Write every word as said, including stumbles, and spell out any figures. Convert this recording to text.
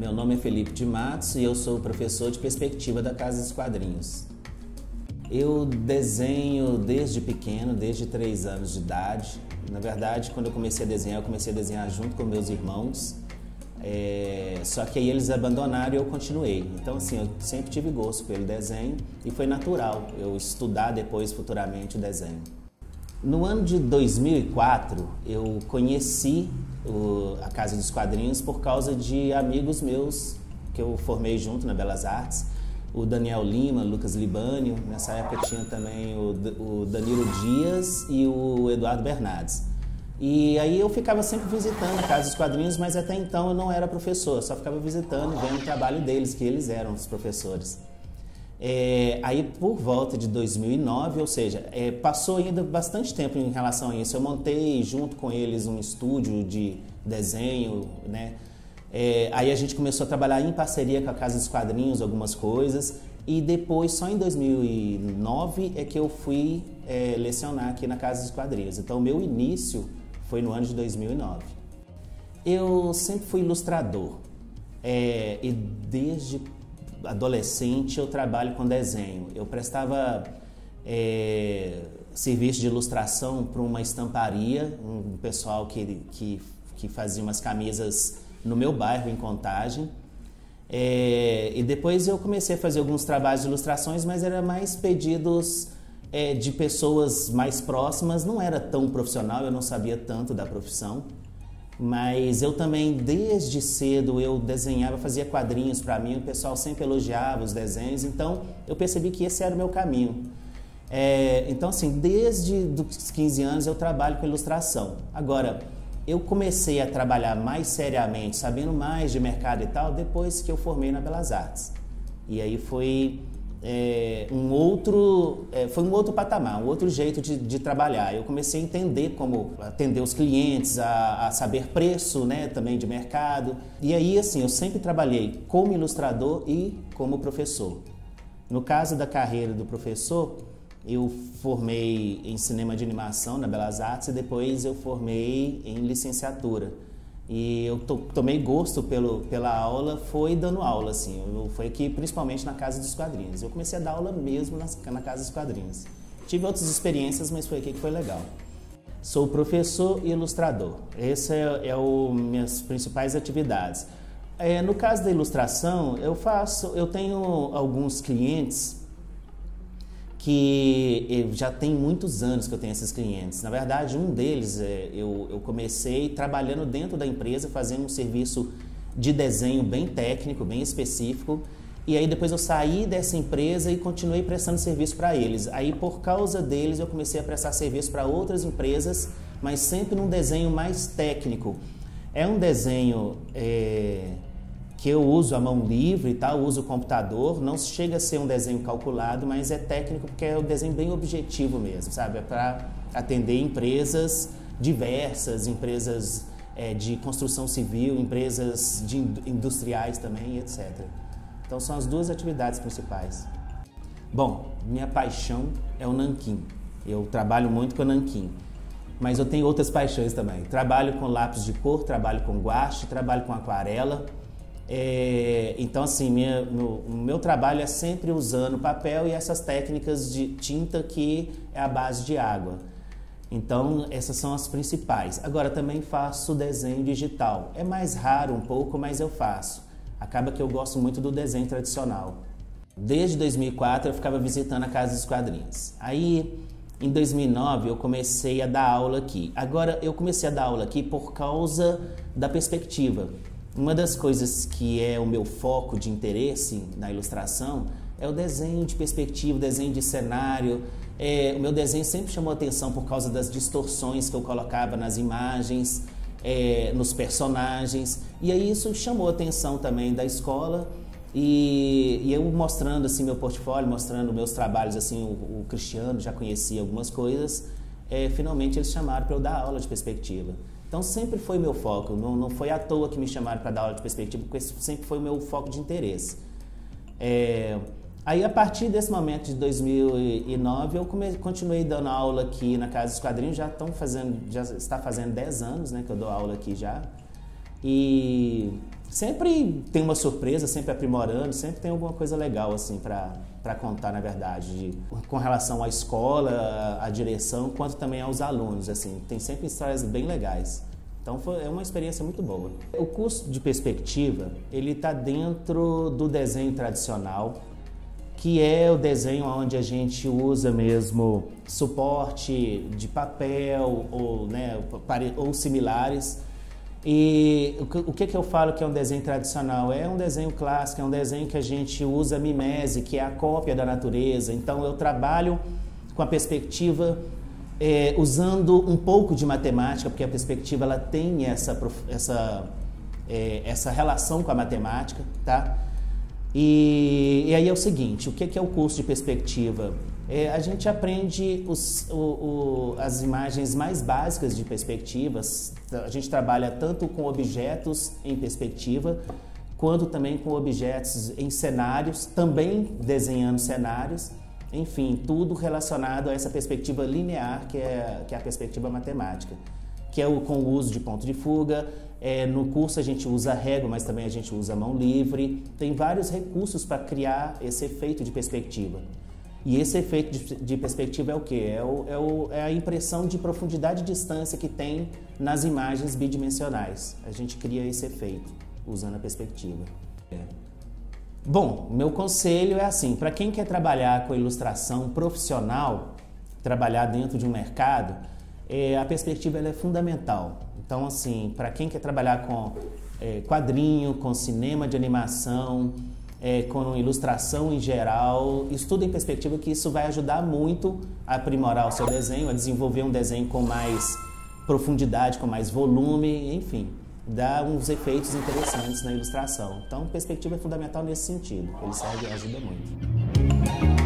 Meu nome é Felipe de Matos e eu sou professor de perspectiva da Casa dos Quadrinhos. Eu desenho desde pequeno, desde três anos de idade. Na verdade, quando eu comecei a desenhar, eu comecei a desenhar junto com meus irmãos. É... Só que aí eles abandonaram e eu continuei. Então, assim, eu sempre tive gosto pelo desenho e foi natural eu estudar depois, futuramente, o desenho. No ano de dois mil e quatro, eu conheci o, a Casa dos Quadrinhos por causa de amigos meus que eu formei junto na Belas Artes, o Daniel Lima, Lucas Libânio, nessa época tinha também o, o Danilo Dias e o Eduardo Bernardes. E aí eu ficava sempre visitando a Casa dos Quadrinhos, mas até então eu não era professor, eu só ficava visitando, vendo o trabalho deles, que eles eram os professores. É, aí por volta de dois mil e nove, ou seja, é, passou ainda bastante tempo em relação a isso. Eu montei junto com eles um estúdio de desenho, né? É, aí a gente começou a trabalhar em parceria com a Casa dos Quadrinhos, algumas coisas. E depois, só em dois mil e nove, é que eu fui é, lecionar aqui na Casa dos Quadrinhos. Então o meu início foi no ano de dois mil e nove. Eu sempre fui ilustrador é, e desde adolescente eu trabalho com desenho. Eu prestava é, serviço de ilustração para uma estamparia, um pessoal que, que, que fazia umas camisas no meu bairro, em Contagem. É, e depois eu comecei a fazer alguns trabalhos de ilustrações, mas era mais pedidos é, de pessoas mais próximas. Não era tão profissional, eu não sabia tanto da profissão. Mas eu também, desde cedo, eu desenhava, fazia quadrinhos para mim, o pessoal sempre elogiava os desenhos, então eu percebi que esse era o meu caminho. É, então, assim, desde os quinze anos eu trabalho com ilustração. Agora, eu comecei a trabalhar mais seriamente, sabendo mais de mercado e tal, depois que eu formei na Belas Artes. E aí foi, é, um, outro, é, foi um outro patamar, um outro jeito de, de trabalhar. Eu comecei a entender como atender os clientes, a, a saber preço, né, também de mercado. E aí, assim, eu sempre trabalhei como ilustrador e como professor. No caso da carreira do professor, eu formei em cinema de animação na Belas Artes e depois eu formei em licenciatura. E eu to, tomei gosto pelo, pela aula, foi dando aula, assim, eu, foi aqui principalmente na Casa dos Quadrinhos. Eu comecei a dar aula mesmo na, na Casa dos Quadrinhos. Tive outras experiências, mas foi aqui que foi legal. Sou professor e ilustrador, essas é, é o minhas principais atividades. É, no caso da ilustração, eu faço, eu tenho alguns clientes que eu já tem muitos anos que eu tenho esses clientes. Na verdade, um deles, é, eu, eu comecei trabalhando dentro da empresa, fazendo um serviço de desenho bem técnico, bem específico. E aí depois eu saí dessa empresa e continuei prestando serviço para eles. Aí por causa deles eu comecei a prestar serviço para outras empresas, mas sempre num desenho mais técnico. É um desenho... É... que eu uso a mão livre e tal, uso o computador, não chega a ser um desenho calculado, mas é técnico porque é um desenho bem objetivo mesmo, sabe? É para atender empresas diversas, empresas é, de construção civil, empresas de industriais também, etcétera. Então são as duas atividades principais. Bom, minha paixão é o nanquim. Eu trabalho muito com o nanquim. Mas eu tenho outras paixões também. Trabalho com lápis de cor, trabalho com guache, trabalho com aquarela. É, então, assim, minha, meu, meu trabalho é sempre usando papel e essas técnicas de tinta que é a base de água. Então, essas são as principais. Agora, também faço desenho digital. É mais raro um pouco, mas eu faço. Acaba que eu gosto muito do desenho tradicional. Desde dois mil e quatro, eu ficava visitando a Casa dos Quadrinhos. Aí, em dois mil e nove, eu comecei a dar aula aqui. Agora, eu comecei a dar aula aqui por causa da perspectiva. Uma das coisas que é o meu foco de interesse na ilustração é o desenho de perspectiva, desenho de cenário. É, o meu desenho sempre chamou atenção por causa das distorções que eu colocava nas imagens, é, nos personagens. E aí isso chamou atenção também da escola. E, e eu mostrando assim, meu portfólio, mostrando meus trabalhos, assim, o, o Cristiano já conhecia algumas coisas. É, finalmente eles chamaram para eu dar aula de perspectiva. Então sempre foi meu foco, não, não foi à toa que me chamaram para dar aula de perspectiva, porque esse sempre foi o meu foco de interesse. É, aí a partir desse momento de dois mil e nove eu come, continuei dando aula aqui na Casa dos Quadrinhos, já, estão fazendo, já está fazendo dez anos, né, que eu dou aula aqui já. E sempre tem uma surpresa, sempre aprimorando, sempre tem alguma coisa legal assim para para contar, na verdade, de, com relação à escola, à direção, quanto também aos alunos, assim, tem sempre histórias bem legais. Então foi, é uma experiência muito boa. O curso de perspectiva, ele está dentro do desenho tradicional, que é o desenho onde a gente usa mesmo suporte de papel ou, né, ou similares. E o que, que eu falo que é um desenho tradicional? É um desenho clássico, é um desenho que a gente usa mimese, que é a cópia da natureza. Então eu trabalho com a perspectiva é, usando um pouco de matemática, porque a perspectiva ela tem essa, essa, é, essa relação com a matemática, tá? E, e aí é o seguinte, o que, que é o curso de perspectiva? É, a gente aprende os, o, o, as imagens mais básicas de perspectivas. A gente trabalha tanto com objetos em perspectiva, quanto também com objetos em cenários, também desenhando cenários. Enfim, tudo relacionado a essa perspectiva linear, que é, que é a perspectiva matemática, que é o, com o uso de ponto de fuga. É, no curso a gente usa régua, mas também a gente usa mão livre. Tem vários recursos para criar esse efeito de perspectiva. E esse efeito de, de perspectiva é o quê? É, o, é, o, é a impressão de profundidade e distância que tem nas imagens bidimensionais. A gente cria esse efeito usando a perspectiva. É. Bom, meu conselho é assim, para quem quer trabalhar com ilustração profissional, trabalhar dentro de um mercado, é, a perspectiva ela é fundamental. Então, assim, para quem quer trabalhar com é, quadrinho, com cinema de animação, É, com ilustração em geral, estudem perspectiva, que isso vai ajudar muito a aprimorar o seu desenho, a desenvolver um desenho com mais profundidade, com mais volume, enfim, dá uns efeitos interessantes na ilustração. Então, perspectiva é fundamental nesse sentido, ele serve, ajuda muito.